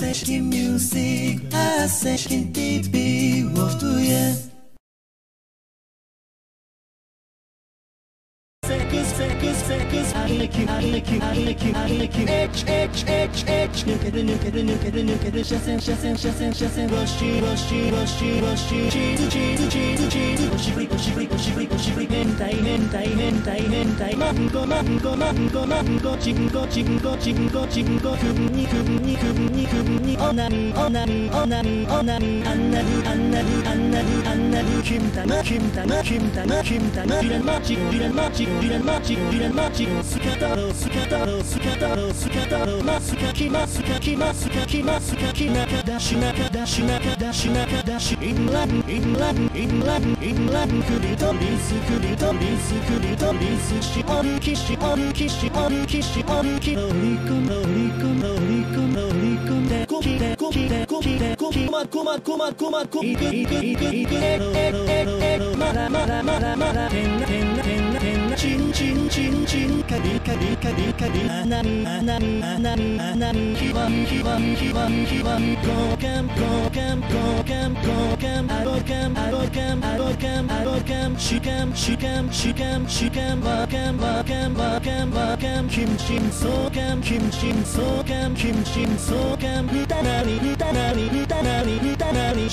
Session music, a session tipi, woftuje. Sekus, arleki, ech. Nukedu, szasen, rości, chizu, oshibri, hentai, manko, chicken, go, kubni, onani, anadu, kimtana, bilen machi, sukataro, masukaki, inland, Chin kadi anani Go cam shikam Ba cam Kim chin so cam Utanani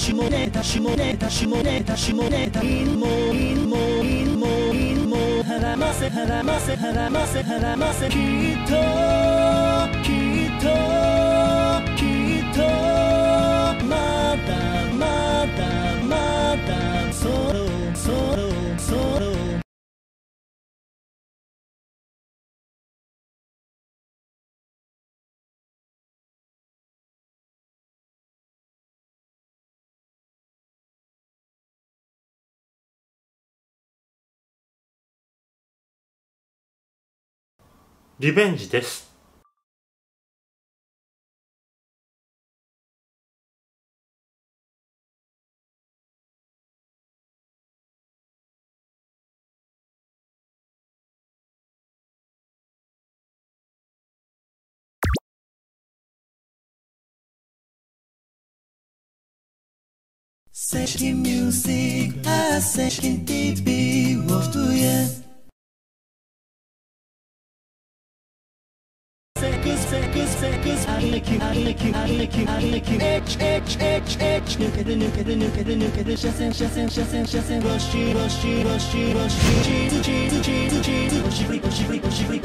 Shimoneta Ilmo Haramase Kito Mada Soroリベンジです。Session music, a session tipi, woftuje. Sekus, ech. Nukedu, szasen, rości. Chizu,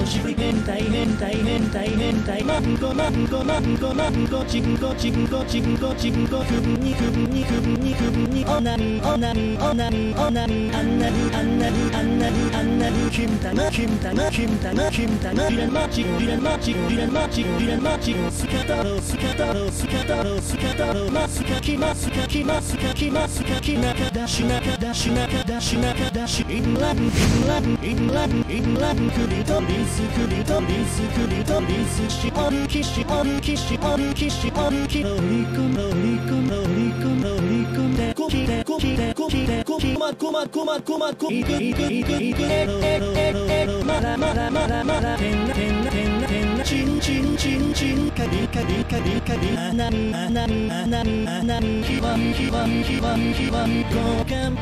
oshibri, hentai, manko, chicken, go, kubni, onani, anadu, kimtana, bilen machi, sukataro, masukaki, naka dashi, inland, kuri tombisu, shi on kishi, norikum, de kuki, ike, mara, henna, chin, kadi, anani, kiwam, go cam,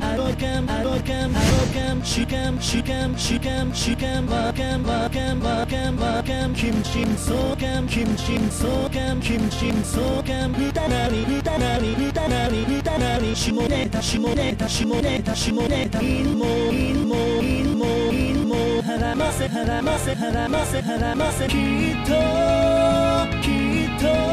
arokam, shikam, ba cam, kim chin so cam, utanari, shimoneta, ilmo, haramase, Kito